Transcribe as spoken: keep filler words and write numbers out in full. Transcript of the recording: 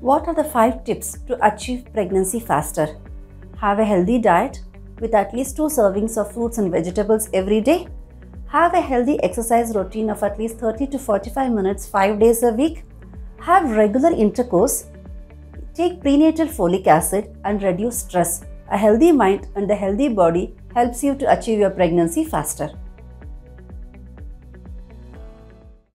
What are the five tips to achieve pregnancy faster? Have a healthy diet with at least two servings of fruits and vegetables every day. Have a healthy exercise routine of at least thirty to forty-five minutes five days a week. Have regular intercourse. Take prenatal folic acid and reduce stress. A healthy mind and a healthy body helps you to achieve your pregnancy faster.